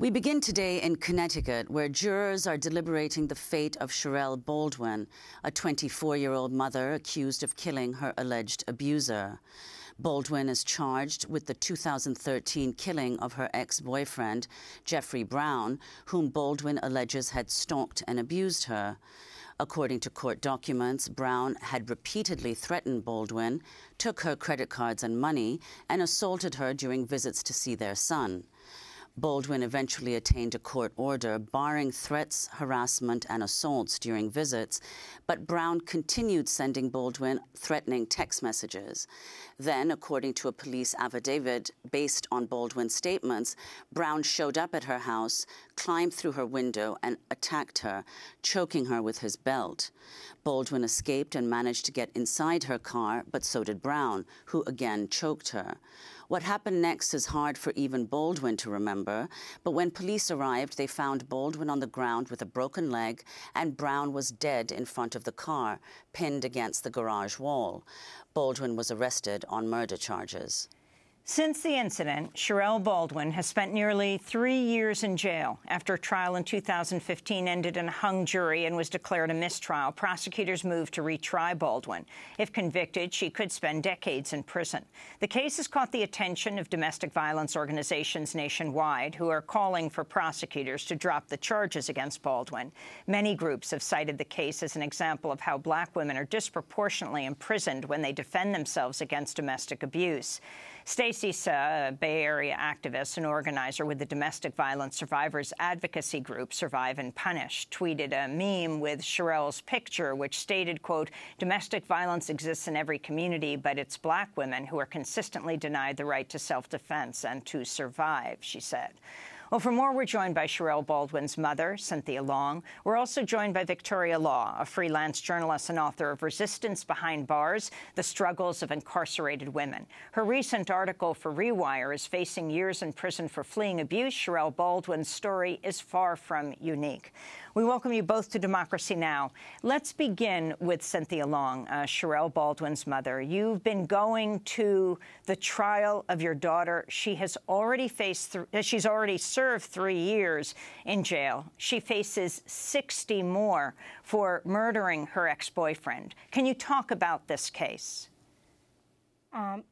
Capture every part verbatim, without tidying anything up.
We begin today in Connecticut, where jurors are deliberating the fate of Cherelle Baldwin, a twenty-four-year-old mother accused of killing her alleged abuser. Baldwin is charged with the two thousand thirteen killing of her ex-boyfriend, Jeffrey Brown, whom Baldwin alleges had stalked and abused her. According to court documents, Brown had repeatedly threatened Baldwin, took her credit cards and money, and assaulted her during visits to see their son. Baldwin eventually attained a court order barring threats, harassment, and assaults during visits, but Brown continued sending Baldwin threatening text messages. Then, according to a police affidavit based on Baldwin's statements, Brown showed up at her house, climbed through her window, and attacked her, choking her with his belt. Baldwin escaped and managed to get inside her car, but so did Brown, who again choked her. What happened next is hard for even Baldwin to remember, but when police arrived, they found Baldwin on the ground with a broken leg, and Brown was dead in front of the car, pinned against the garage wall. Baldwin was arrested on murder charges. Since the incident, Cherelle Baldwin has spent nearly three years in jail after a trial in two thousand fifteen ended in a hung jury and was declared a mistrial. Prosecutors moved to retry Baldwin. If convicted, she could spend decades in prison. The case has caught the attention of domestic violence organizations nationwide, who are calling for prosecutors to drop the charges against Baldwin. Many groups have cited the case as an example of how black women are disproportionately imprisoned when they defend themselves against domestic abuse. Stacey Sa, a Bay Area activist and organizer with the domestic violence survivors advocacy group Survive and Punish, tweeted a meme with Cherelle's picture, which stated, quote, "Domestic violence exists in every community, but it's black women who are consistently denied the right to self-defense and to survive," she said. Well, for more, we're joined by Cherelle Baldwin's mother, Cynthia Long. We're also joined by Victoria Law, a freelance journalist and author of Resistance Behind Bars, The Struggles of Incarcerated Women. Her recent article for Rewire is facing years in prison for fleeing abuse. Cherelle Baldwin's story is far from unique. We welcome you both to Democracy Now! Let's begin with Cynthia Long, uh, Cherelle Baldwin's mother. You've been going to the trial of your daughter. She has already faced—she's already served three years in jail. She faces sixty more for murdering her ex-boyfriend. Can you talk about this case? Um,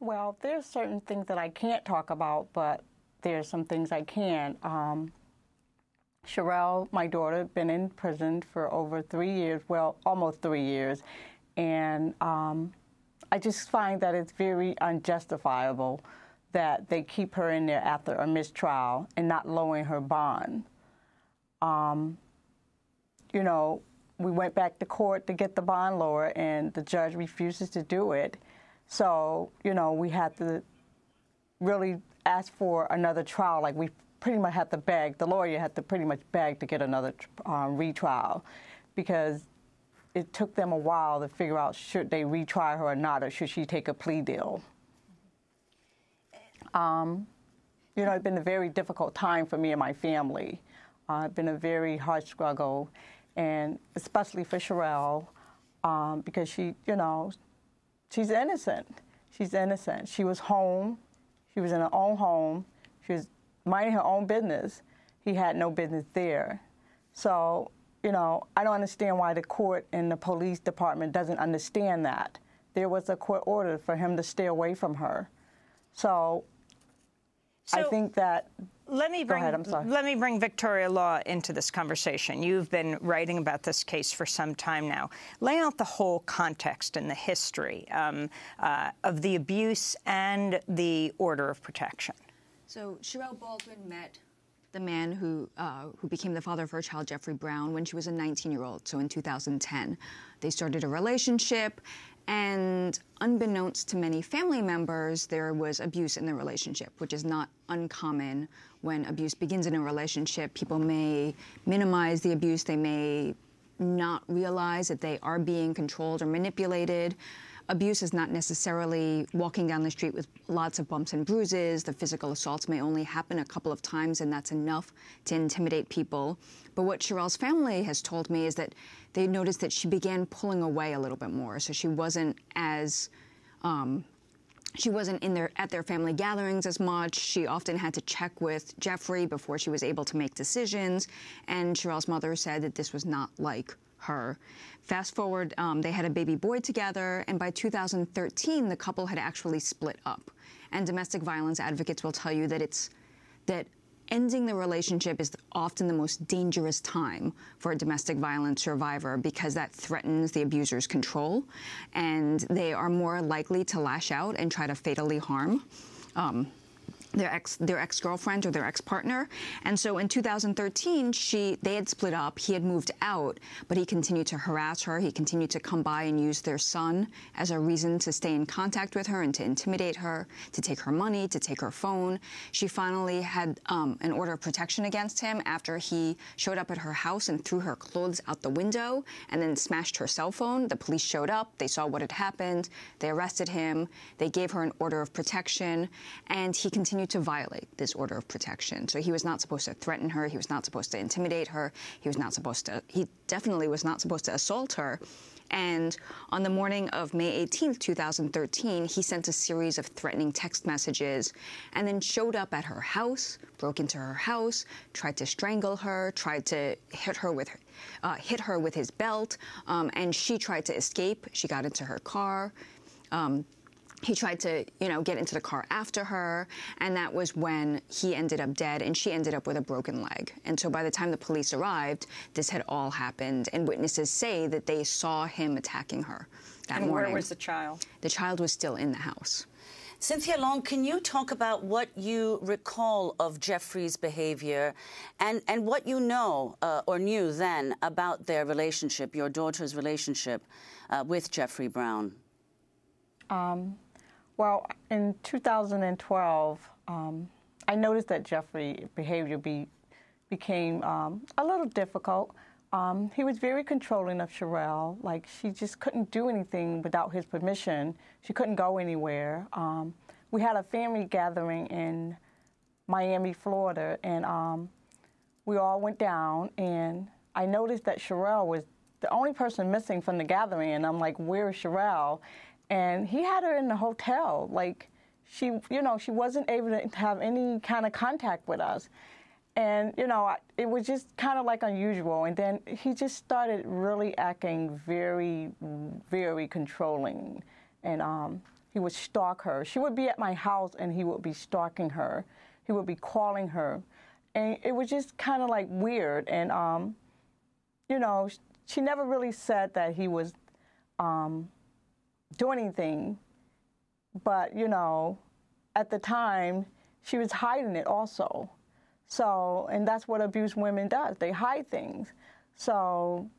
well, there's certain things that I can't talk about, but there's some things I can. Um, Cherelle, my daughter, been in prison for over three years, well, almost three years, and um, I just find that it's very unjustifiable that they keep her in there after a mistrial and not lowering her bond. Um, you know, we went back to court to get the bond lower, and the judge refuses to do it. So, you know, we had to really ask for another trial, like we pretty much had to beg, the lawyer had to pretty much beg to get another um, retrial, because it took them a while to figure out should they retry her or not, or should she take a plea deal. Um, you know, it's been a very difficult time for me and my family. Uh, it's been a very hard struggle, and especially for Cherelle, um, because she, you know, she's innocent. She's innocent. She was home. She was in her own home. She was minding her own business. He had no business there. So, you know, I don't understand why the court and the police department doesn't understand that. There was a court order for him to stay away from her. So, so I think that— Let me bring, Go ahead, I'm sorry. Let me bring Victoria Law into this conversation. You've been writing about this case for some time now. Lay out the whole context and the history um, uh, of the abuse and the order of protection. So Cherelle Baldwin met the man who, uh, who became the father of her child, Jeffrey Brown, when she was a nineteen-year-old, so in two thousand ten. They started a relationship, and unbeknownst to many family members, there was abuse in the relationship, which is not uncommon when abuse begins in a relationship. People may minimize the abuse. They may not realize that they are being controlled or manipulated. Abuse is not necessarily walking down the street with lots of bumps and bruises. The physical assaults may only happen a couple of times, and that's enough to intimidate people. But what Cherelle's family has told me is that they noticed that she began pulling away a little bit more, so she wasn't as um, She wasn't in their, at their family gatherings as much. She often had to check with Jeffrey before she was able to make decisions, and Cherelle's mother said that this was not like her. Fast forward, um, they had a baby boy together, and by two thousand thirteen, the couple had actually split up. And domestic violence advocates will tell you that it's that ending the relationship is often the most dangerous time for a domestic violence survivor, because that threatens the abuser's control, and they are more likely to lash out and try to fatally harm um, their ex their ex-girlfriend or their ex-partner. And so in two thousand thirteen, she they had split up. He had moved out, but he continued to harass her. He continued to come by and use their son as a reason to stay in contact with her and to intimidate her, to take her money, to take her phone. She finally had um, an order of protection against him after he showed up at her house and threw her clothes out the window and then smashed her cell phone. The police showed up. They saw what had happened. They arrested him. They gave her an order of protection, and he continued to violate this order of protection. So he was not supposed to threaten her. He was not supposed to intimidate her. He was not supposed to, he definitely was not supposed to assault her. And on the morning of May eighteenth, two thousand thirteen, he sent a series of threatening text messages and then showed up at her house, broke into her house, tried to strangle her, tried to hit her with her, uh, hit her with his belt, um, and she tried to escape. She got into her car. Um, He tried to, you know, get into the car after her, and that was when he ended up dead, and she ended up with a broken leg. And so by the time the police arrived, this had all happened, and witnesses say that they saw him attacking her that morning. And where was the child? The child was still in the house. Cynthia Long, can you talk about what you recall of Jeffrey's behavior and, and what you know uh, or knew then about their relationship, your daughter's relationship uh, with Jeffrey Brown? Um... Well, in two thousand twelve, um, I noticed that Jeffrey's behavior be, became um, a little difficult. Um, he was very controlling of Cherelle. Like, she just couldn't do anything without his permission. She couldn't go anywhere. Um, we had a family gathering in Miami, Florida, and um, we all went down, and I noticed that Cherelle was the only person missing from the gathering, and I'm like, where is Cherelle? And he had her in the hotel. Like, she, you know, she wasn't able to have any kind of contact with us. And, you know, I, it was just kind of like unusual. And then he just started really acting very, very controlling. And um, he would stalk her. She would be at my house, and he would be stalking her. He would be calling her. And it was just kind of like weird. And, um, you know, she never really said that he was... Um, do anything, but, you know, at the time, she was hiding it also. So, and that's what abused women does. They hide things. So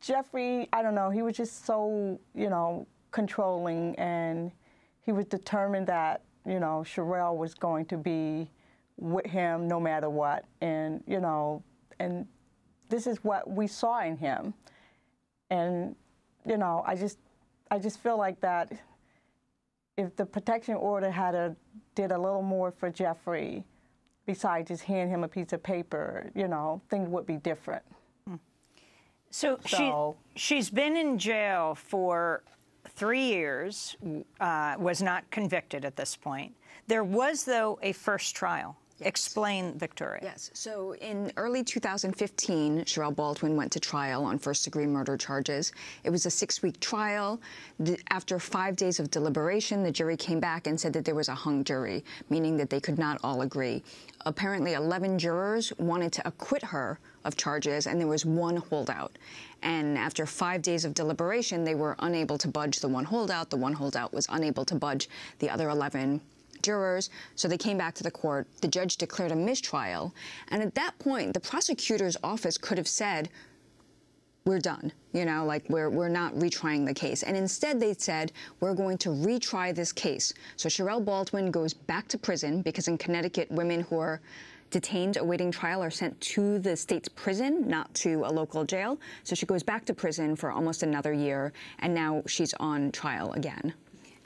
Jeffrey, I don't know, he was just so, you know, controlling, and he was determined that, you know, Cherelle was going to be with him no matter what. And, you know, and this is what we saw in him. And, you know, I just... I just feel like that if the protection order had a, did a little more for Jeffrey, besides just handing him a piece of paper, you know, things would be different. So, so. She, she's been in jail for three years, uh, was not convicted at this point. There was, though, a first trial. Yes. Explain, Victoria. Yes. So in early two thousand fifteen, Cherelle Baldwin went to trial on first-degree murder charges. It was a six-week trial. The, after five days of deliberation, the jury came back and said that there was a hung jury, meaning that they could not all agree. Apparently, eleven jurors wanted to acquit her of charges, and there was one holdout. And after five days of deliberation, they were unable to budge the one holdout. The one holdout was unable to budge the other eleven jurors, so they came back to the court. The judge declared a mistrial, and at that point, the prosecutor's office could have said, we're done, you know, like, we're, we're not retrying the case. And instead, they said, we're going to retry this case. So Cherelle Baldwin goes back to prison, because in Connecticut, women who are detained awaiting trial are sent to the state's prison, not to a local jail. So she goes back to prison for almost another year, and now she's on trial again.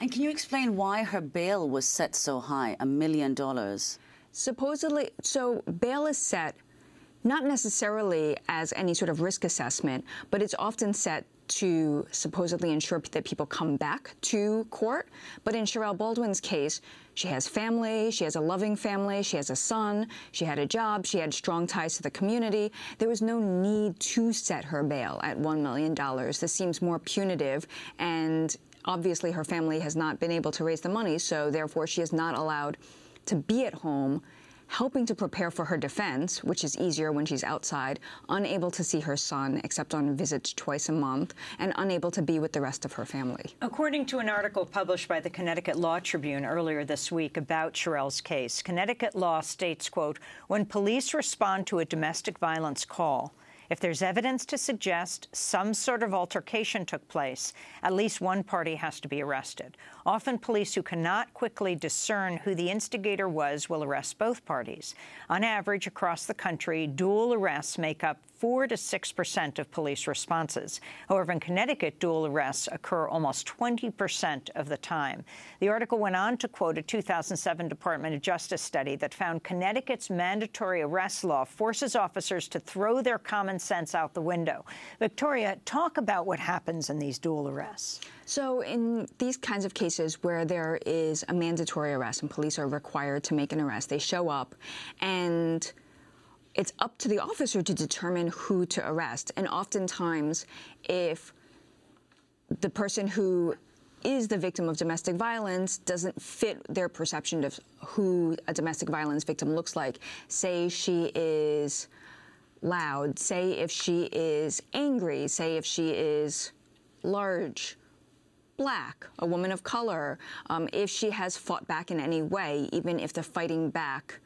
And can you explain why her bail was set so high, a million dollars? Supposedly, so bail is set not necessarily as any sort of risk assessment, but it's often set to supposedly ensure that people come back to court. But in Cherelle Baldwin's case, she has family, she has a loving family, she has a son, she had a job, she had strong ties to the community. There was no need to set her bail at one million dollars. This seems more punitive, and obviously her family has not been able to raise the money, so therefore she is not allowed to be at home helping to prepare for her defense, which is easier when she's outside, unable to see her son except on visits twice a month, and unable to be with the rest of her family. According to an article published by the Connecticut Law Tribune earlier this week about Cherelle's case, Connecticut law states, quote, when police respond to a domestic violence call, if there's evidence to suggest some sort of altercation took place, at least one party has to be arrested. Often, police who cannot quickly discern who the instigator was will arrest both parties. On average, across the country, dual arrests make up four to six percent of police responses. However, in Connecticut, dual arrests occur almost twenty percent of the time. The article went on to quote a two thousand seven Department of Justice study that found Connecticut's mandatory arrest law forces officers to throw their common sense out the window. Victoria, talk about what happens in these dual arrests. So in these kinds of cases where there is a mandatory arrest and police are required to make an arrest, they show up, and it's up to the officer to determine who to arrest. And oftentimes, if the person who is the victim of domestic violence doesn't fit their perception of who a domestic violence victim looks like, say she is loud, say if she is angry, say if she is large, Black, a woman of color, um, if she has fought back in any way, even if the fighting back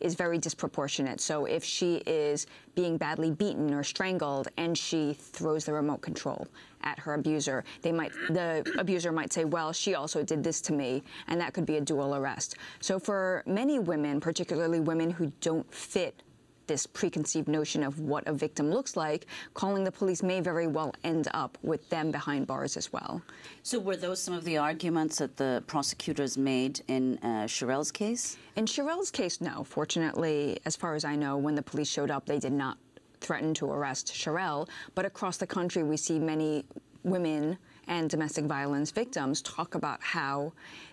is very disproportionate. So if she is being badly beaten or strangled and she throws the remote control at her abuser, they might, the abuser might say, well, she also did this to me, and that could be a dual arrest. So for many women, particularly women who don't fit this preconceived notion of what a victim looks like, calling the police may very well end up with them behind bars as well. So were those some of the arguments that the prosecutors made in uh, Cherelle's case? In Cherelle's case, no. Fortunately, as far as I know, when the police showed up, they did not threaten to arrest Cherelle. But across the country, we see many women and domestic violence victims talk about how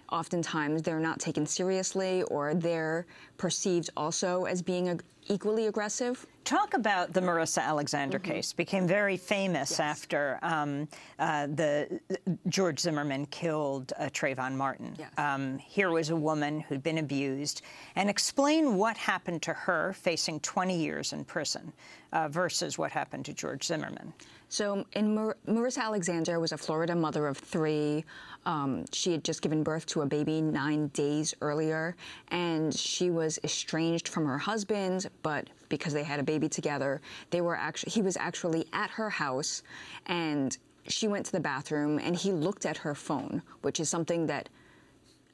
oftentimes they're not taken seriously, or they're perceived also as being ag equally aggressive. Talk about the Marissa Alexander mm-hmm. case. Became very famous yes. after um, uh, the George Zimmerman killed uh, Trayvon Martin. Yes. Um, here was a woman who'd been abused. And explain what happened to her facing twenty years in prison uh, versus what happened to George Zimmerman. So in Mar Marissa Alexander was a Florida mother of three. Um, she had just given birth to a baby nine days earlier, and she was estranged from her husband, but because they had a baby together, they were actually, he was actually at her house, and she went to the bathroom, and he looked at her phone, which is something that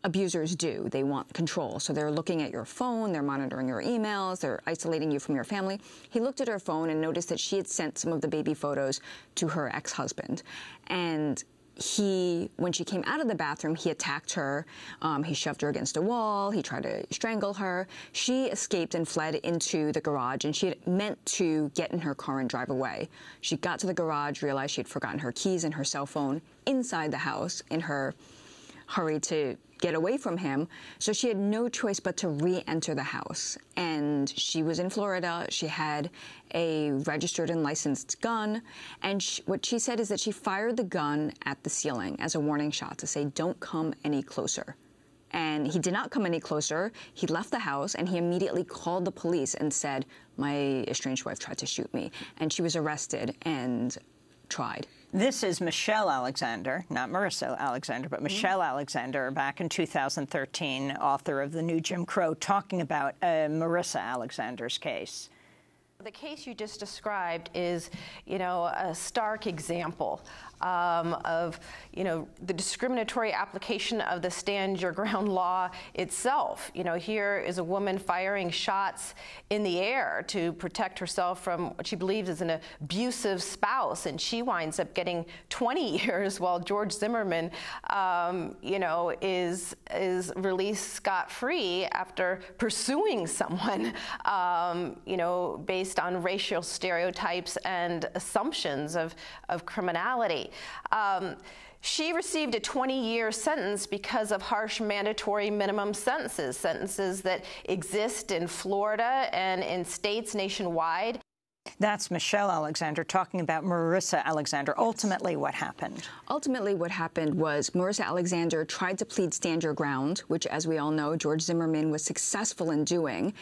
abusers do. They want control. So they're looking at your phone, they're monitoring your emails, they're isolating you from your family. He looked at her phone and noticed that she had sent some of the baby photos to her ex-husband. And he, when she came out of the bathroom, he attacked her. Um, he shoved her against a wall. He tried to strangle her. She escaped and fled into the garage, and she had meant to get in her car and drive away. She got to the garage, realized she had forgotten her keys and her cell phone inside the house in her hurry to get away from him, so she had no choice but to re-enter the house. And she was in Florida. She had a registered and licensed gun, and she, what she said is that she fired the gun at the ceiling as a warning shot to say, don't come any closer. And he did not come any closer. He left the house, and he immediately called the police and said, my estranged wife tried to shoot me. And she was arrested and tried. This is Michelle Alexander, not Marissa Alexander, but Michelle mm-hmm. Alexander, back in two thousand thirteen, author of The New Jim Crow, talking about uh, Marissa Alexander's case. The case you just described is, you know, a stark example um, of, you know, the discriminatory application of the Stand Your Ground law itself. You know, here is a woman firing shots in the air to protect herself from what she believes is an abusive spouse, and she winds up getting twenty years, while George Zimmerman, um, you know, is is released scot-free after pursuing someone, um, you know, based based on racial stereotypes and assumptions of, of criminality. Um, She received a twenty-year sentence because of harsh mandatory minimum sentences, sentences that exist in Florida and in states nationwide. That's Michelle Alexander talking about Marissa Alexander. Yes. Ultimately, what happened? Ultimately, what happened was Marissa Alexander tried to plead stand your ground, which, as we all know, George Zimmerman was successful in doing.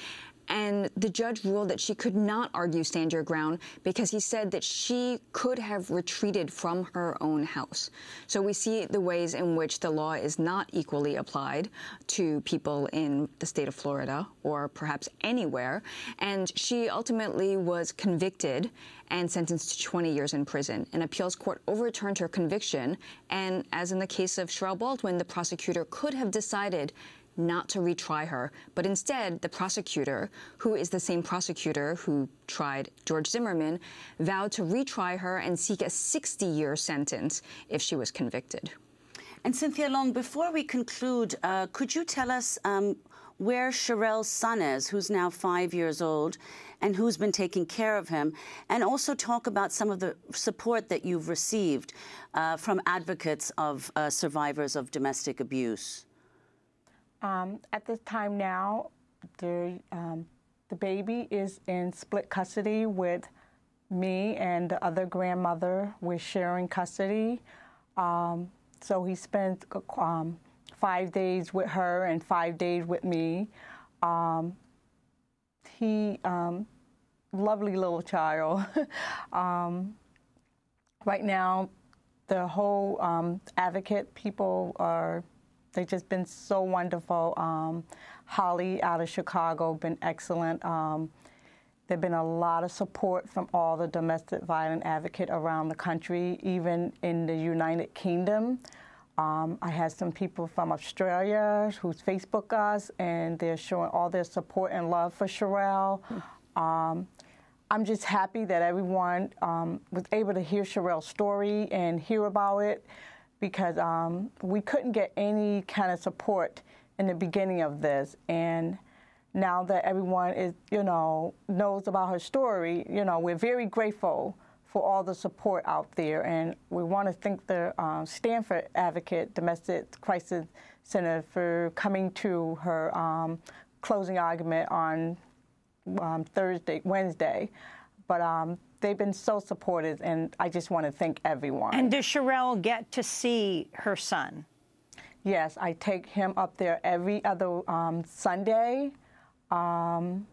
And the judge ruled that she could not argue stand your ground because he said that she could have retreated from her own house. So we see the ways in which the law is not equally applied to people in the state of Florida or perhaps anywhere. And she ultimately was convicted and sentenced to twenty years in prison. An appeals court overturned her conviction. And as in the case of Cherelle Baldwin, the prosecutor could have decided not to retry her, but instead the prosecutor, who is the same prosecutor who tried George Zimmerman, vowed to retry her and seek a sixty-year sentence if she was convicted. And Cynthia Long, before we conclude, uh, could you tell us um, where Cherelle's son is, who's now five years old, and who's been taking care of him, and also talk about some of the support that you've received uh, from advocates of uh, survivors of domestic abuse? Um, at this time now, the, um, the baby is in split custody with me and the other grandmother. We're sharing custody. Um, so he spent um, five days with her and five days with me. Um, he, um, lovely little child. um, right now, the whole um, advocate people are... They've just been so wonderful. Um, Holly out of Chicago, been excellent. Um, there's been a lot of support from all the domestic violence advocates around the country, even in the United Kingdom. Um, I had some people from Australia who's Facebook us, and they're showing all their support and love for Cherelle. Mm. Um, I'm just happy that everyone um, was able to hear Cherelle's story and hear about it, because um, we couldn't get any kind of support in the beginning of this. And now that everyone is, you know, knows about her story, you know, we're very grateful for all the support out there. And we want to thank the um, Stanford Advocate Domestic Crisis Center for coming to her um, closing argument on um, Thursday, Wednesday. But um, they've been so supportive, and I just want to thank everyone. And does Cherelle get to see her son? Yes, I take him up there every other um, Sunday. Um,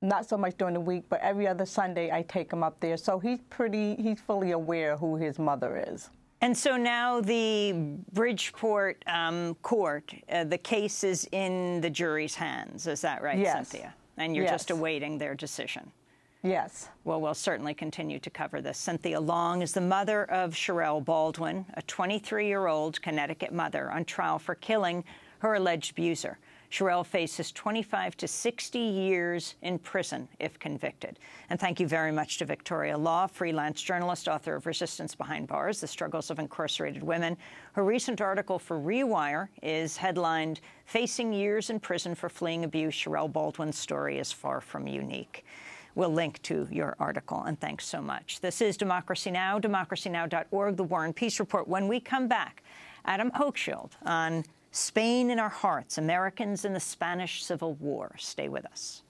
not so much during the week, but every other Sunday I take him up there. So he's pretty—he's fully aware who his mother is. And so now the Bridgeport um, court, uh, the case is in the jury's hands. Is that right, yes. Cynthia? And you're yes. just awaiting their decision. Yes. Well, we'll certainly continue to cover this. Cynthia Long is the mother of Cherelle Baldwin, a twenty-three-year-old Connecticut mother on trial for killing her alleged abuser. Cherelle faces twenty-five to sixty years in prison if convicted. And thank you very much to Victoria Law, freelance journalist, author of Resistance Behind Bars, The Struggles of Incarcerated Women. Her recent article for Rewire is headlined, Facing Years in Prison for Fleeing Abuse, Cherelle Baldwin's Story is Far From Unique. We'll link to your article, and thanks so much. This is Democracy Now!, democracy now dot org, The War and Peace Report. When we come back, Adam Hochschild on Spain in Our Hearts, Americans in the Spanish Civil War. Stay with us.